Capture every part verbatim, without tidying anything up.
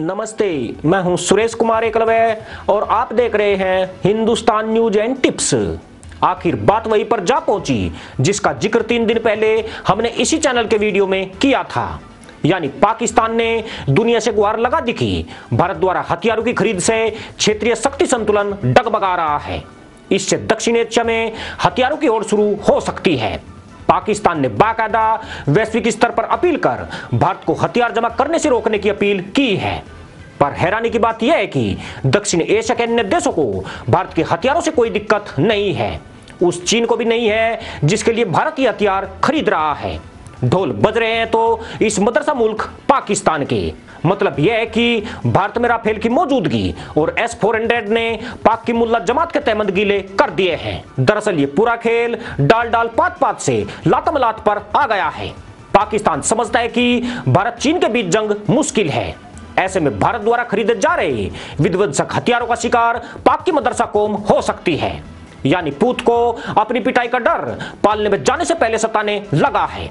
नमस्ते, मैं हूं सुरेश कुमार अकलवे और आप देख रहे हैं हिंदुस्तान न्यूज एंड टिप्स। आखिर बात वहीं पर जा पहुंची जिसका जिक्र तीन दिन पहले हमने इसी चैनल के वीडियो में किया था, यानी पाकिस्तान ने दुनिया से गुहार लगा दी कि भारत द्वारा हथियारों की खरीद से क्षेत्रीय शक्ति संतुलन डगमगा रहा है। इससे दक्षिण एशिया में हथियारों की होड़ शुरू हो सकती है। पाकिस्तान ने बाकायदा वैश्विक स्तर पर अपील कर भारत को हथियार जमा करने से रोकने की अपील की है, पर हैरानी की बात यह है कि दक्षिण एशिया के अन्य देशों को भारत के हथियारों से कोई दिक्कत नहीं है। उस चीन को भी नहीं है जिसके लिए भारत ये हथियार खरीद रहा है। ढोल बज रहे हैं तो इस मदरसा मुल्क पाकिस्तान के। मतलब यह है कि भारत में राफेल की मौजूदगी और एस फोर हंड्रेड ने पाक की मुल्ला जमात के तहमंद गीले कर दिए हैं। दरअसल ये पूरा खेल डाल डाल पात पात से लातमलात पर आ गया है। पाकिस्तान समझता है कि भारत चीन के बीच जंग मुश्किल है। ऐसे में भारत द्वारा खरीदे जा रहे विध्वंसक हथियारों का शिकार पाक की मदरसा कौम हो सकती है, यानी पूत को अपनी पिटाई का डर पालने में जाने से पहले सताने लगा है।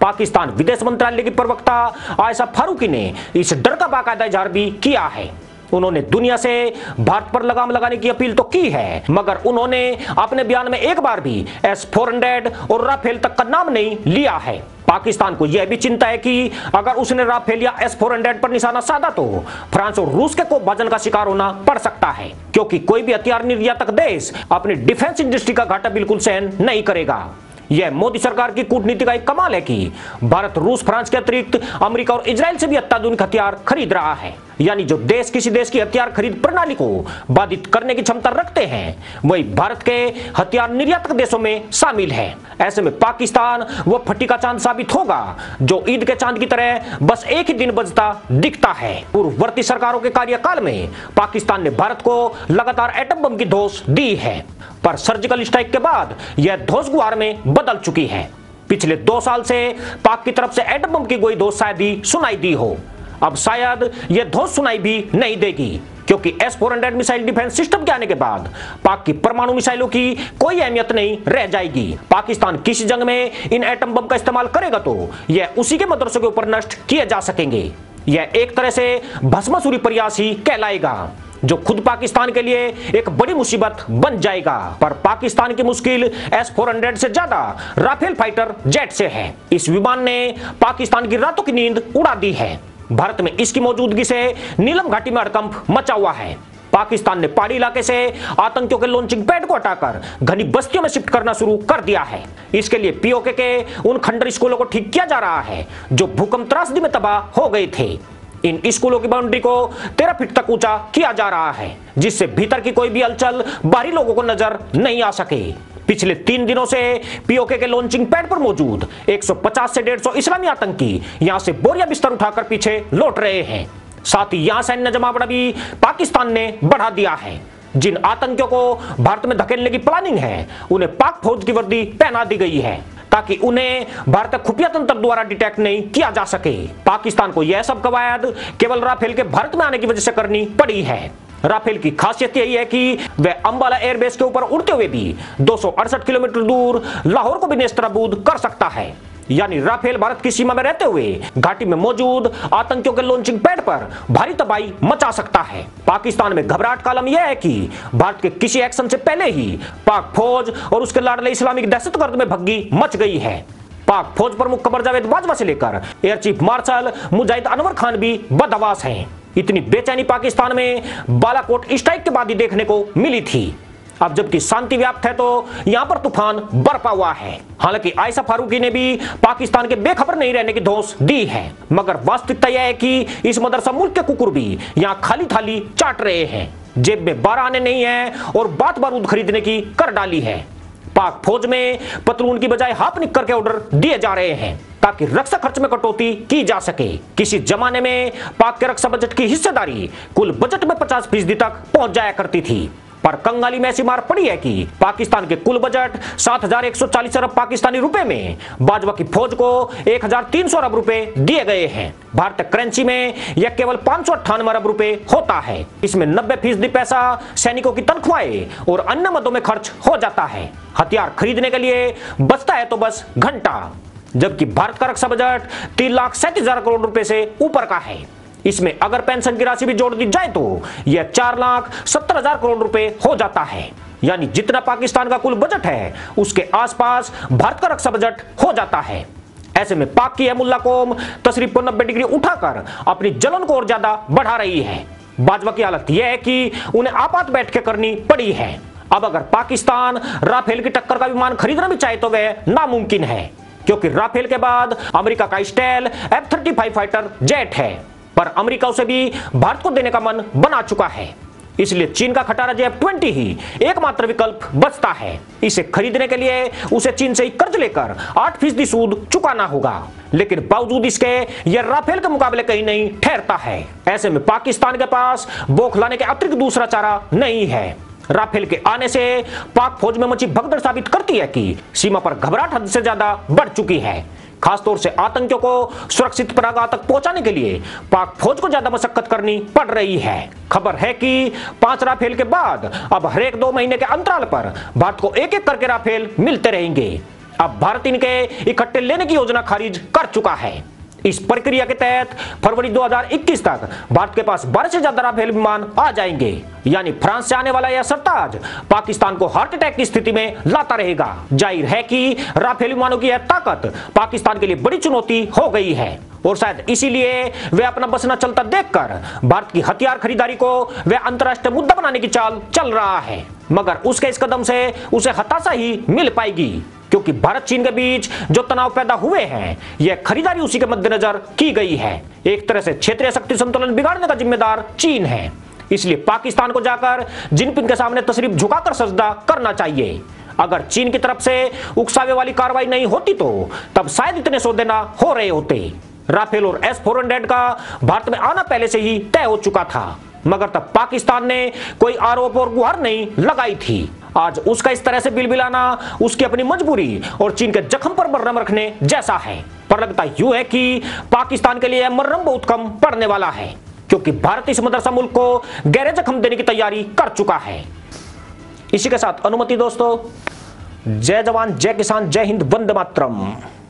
पाकिस्तान विदेश मंत्रालय की प्रवक्ता आयशा फारूकी ने इस डर का बाकायदा इजहार भी किया है। उन्होंने दुनिया से भारत पर लगाम लगाने की अपील तो की है, मगर उन्होंने अपने बयान में एक बार भी एस फोर हंड्रेड और राफेल तक का नाम नहीं लिया है। पाकिस्तान को यह भी चिंता है कि अगर उसने राफेल या एस फोर हंड्रेड पर निशाना साधा तो फ्रांस और रूस के कोपभाजन का शिकार होना पड़ सकता है, क्योंकि कोई भी हथियार निर्यातक देश अपनी डिफेंस इंडस्ट्री का घाटा बिल्कुल सहन नहीं करेगा। यह मोदी सरकार की कूटनीति का एक कमाल है कि भारत रूस, फ्रांस के अतिरिक्त अमेरिका और इजराइल से भी अत्याधुनिक हथियार खरीद रहा है। यानी जो देश किसी देश की हथियार खरीद प्रणाली को बाधित करने की क्षमता रखते हैं वही भारत के हथियार निर्यातक देशों में शामिल है। ऐसे में पाकिस्तान वो फटी का चांद साबित होगा जो ईद के चांद की तरह बस एक ही दिन बजता दिखता है। पूर्ववर्ती सरकारों के कार्यकाल में पाकिस्तान ने भारत को लगातार एटम बम की धौंस दी है, पर सर्जिकल स्ट्राइक के बाद यह धौंस गुहार में बदल चुकी है। पिछले दो साल से पाक की तरफ से एटम बम की कोई धौंस शायद ही सुनाई दी हो, अब शायद यह धौंस सुनाई भी नहीं देगी, क्योंकि S four hundred missile defence system के आने के बाद पाक की परमाणु मिसाइलों की कोई अहमियत नहीं रह जाएगी। पाकिस्तान किसी जंग में इन एटम बम का इस्तेमाल करेगा तो यह उसी के मदरसों के ऊपर नष्ट किए जा सकेंगे। यह एक तरह से भस्मासुरी प्रयास ही कहलाएगा जो खुद पाकिस्तान के लिए एक बड़ी मुसीबत बन जाएगा। पर पाकिस्तान की मुश्किल एस फोर हंड्रेड से ज्यादा राफेल फाइटर जेट से है। इस विमान ने पाकिस्तान की रातों की नींद उड़ा दी है। भारत में इसकी मौजूदगी से नीलम घाटी में हड़कंप मचा हुआ है। पाकिस्तान ने पहाड़ी इलाके से आतंकियों के लॉन्चिंग पैड को हटाकर घनी बस्तियों में शिफ्ट करना शुरू कर दिया है। इसके लिए पीओके के उन खंडर स्कूलों को ठीक किया जा रहा है जो भूकंप त्रासदी में तबाह हो गए थे। इन स्कूलों की बाउंड्री को तेरह फीट तक ऊंचा किया जा रहा है जिससे भीतर की कोई भी हलचल बाहरी लोगों को नजर नहीं आ सके। पिछले तीन दिनों से पीओके के लॉन्चिंग पैड पर मौजूद एक सौ पचास से डेढ़ सौ इस्लामी आतंकी यहां से बोरिया बिस्तर उठाकर पीछे लौट रहे हैं। साथ ही यहां सैन्य जमावड़ा भी पाकिस्तान ने बढ़ा दिया है। जिन आतंकियों को भारत में धकेलने की प्लानिंग है उन्हें पाक फौज की वर्दी पहना दी गई है ताकि उन्हें भारत खुफिया तंत्र द्वारा डिटेक्ट नहीं किया जा सके। पाकिस्तान को यह सब कवायद केवल राफेल के भारत में आने की वजह से करनी पड़ी है। राफेल की खासियत यही है कि वह अंबाला एयरबेस के ऊपर उड़ते हुए भी दो सौ अड़सठ किलोमीटर दूर लाहौर को भी नेस्तनाबूद कर सकता है। यानी राफेल भारत की सीमा में रहते हुए घाटी में मौजूद आतंकियों के लॉन्चिंग पैड पर भारी तबाही मचा सकता है। पाकिस्तान में घबराहट का आलम यह है कि भारत के किसी एक्शन से पहले ही पाक फौज और उसके लाडले इस्लामिक दहशतगर्द में भग्गी मच गई है। पाक फौज प्रमुख कमर जावेद बाजवा से लेकर air chief marshal Mujahid Anwar Khan भी बदहवास हैं। इतनी बेचैनी पाकिस्तान में बालाकोट स्ट्राइक के बाद ही देखने को मिली थी। अब जबकि शांति व्याप्त है तो यहां पर तूफान बरपा हुआ है। हालांकि आयशा फारूकी ने भी पाकिस्तान के बेखबर नहीं रहने की धौंस दी है, मगर वास्तविकता यह है कि इस मदरसा मुल्क के कुकुर भी यहां खाली थाली चाट रहे हैं। जेब में बारह आने नहीं है और बात बारूद खरीदने की कर डाली है। पाक फौज में पतलून की बजाय हाफ निक्कर के ऑर्डर दिए जा रहे हैं ताकि रक्षा खर्च में कटौती की जा सके। किसी जमाने में पाक के रक्षा बजट की हिस्सेदारी कुल बजट में पचास फीसदी तक पहुंच जाया करती थी, पर कंगाली में ऐसी मार पड़ी है कि पाकिस्तान के कुल बजट सात हज़ार एक सौ चालीस अरब पाकिस्तानी रुपए में बाजवा की फौज को एक हज़ार तीन सौ अरब रुपए दिए गए हैं। भारतीय करेंसी में यह केवल पांच सौ अट्ठानवे अरब रुपए होता है। इसमें नब्बे फीसदी पैसा सैनिकों की तनख्वाहें और अन्य मदों में खर्च हो जाता है। हथियार खरीदने के लिए बचता है तो बस घंटा, जबकि भारत का रक्षा बजट तीन लाख सैंतीस हजार करोड़ रुपए से ऊपर का है। इसमें अगर पेंशन की राशि भी जोड़ दी जाए तो यह चार लाख सत्तर हजार करोड़ रुपए हो जाता है। यानी जितना पाकिस्तान का कुल बजट है उसके आसपास भारत का रक्षा बजट हो जाता है। ऐसे में पाक की मुल्ला कौम तशरीफ को नब्बे डिग्री उठाकर अपनी जलन को और ज्यादा बढ़ा रही है। बाजवा की हालत यह है कि उन्हें आपात बैठकें करनी पड़ी है। अब अगर पाकिस्तान राफेल की टक्कर का विमान खरीदना भी चाहे तो वह नामुमकिन है, क्योंकि राफेल के बाद अमेरिका का style F thirty five fighter jet है, पर अमेरिका उसे भी भारत को देने का मन बना चुका है। इसलिए चीन का खटारा जे ट्वेंटी ही एकमात्र विकल्प बचता है। इसे खरीदने के लिए उसे चीन से ही कर्ज लेकर आठ फीसदी सूद चुकाना होगा, लेकिन बावजूद इसके यह राफेल के मुकाबले कहीं नहीं ठहरता है। ऐसे में पाकिस्तान के पास बौखलाने के अतिरिक्त दूसरा चारा नहीं है। राफेल के आने से पाक फौज में मची भगदड़ साबित करती है कि सीमा पर घबराहट हद से ज्यादा बढ़ चुकी है। खासतौर से आतंकियों को सुरक्षित पनाहगाह तक पहुंचाने के लिए पाक फौज को ज्यादा मशक्कत करनी पड़ रही है। खबर है कि पांच राफेल के बाद अब हर एक दो महीने के अंतराल पर भारत को एक एक करके राफेल मिलते रहेंगे। अब भारत इनके इकट्ठे लेने की योजना खारिज कर चुका है। इस प्रक्रिया के तहत फरवरी दो हज़ार इक्कीस तक भारत के पास बारह से ज्यादा राफेल विमान आ जाएंगे। यानी फ्रांस से आने वाला यह सरताज पाकिस्तान को हार्ट अटैक की स्थिति में लाता रहेगा। जाहिर है कि राफेल विमानों की यह ताकत पाकिस्तान के लिए बड़ी चुनौती हो गई है, और शायद इसीलिए वे अपना बसना चलता देखकर भारत की हथियार खरीदारी को वे अंतर्राष्ट्रीय मुद्दा बनाने की चाल चल रहा है। मगर उसके इस कदम से उसे हताशा ही मिल पाएगी, क्योंकि भारत चीन के बीच जो तनाव पैदा हुए हैं यह खरीदारी उसी के मद्देनजर की गई है। एक तरह से क्षेत्रीय शक्ति संतुलन बिगाड़ने का जिम्मेदार चीन है। इसलिए पाकिस्तान को जाकर जिनपिंग के सामने तशरीफ झुकाकर सजदा करना चाहिए। अगर चीन की तरफ से उकसावे वाली कार्रवाई नहीं होती तो तब शायद इतने सौदे ना हो रहे होते। राफेल और एस फोर हंड्रेड का भारत में आना पहले से ही तय हो चुका था, मगर तब पाकिस्तान ने कोई आरोप और गुहार नहीं लगाई थी। आज उसका इस तरह से बिलबिलाना उसकी अपनी मजबूरी और चीन के जख्म पर मरहम रखने जैसा है। पर लगता यूं है कि पाकिस्तान के लिए यह मरहम बहुत कम पड़ने वाला है, क्योंकि भारत इस मदरसा मुल्क को गहरे जख्म देने की तैयारी कर चुका है। इसी के साथ अनुमति दोस्तों, जय जवान जय किसान जय हिंद वंदे मातरम।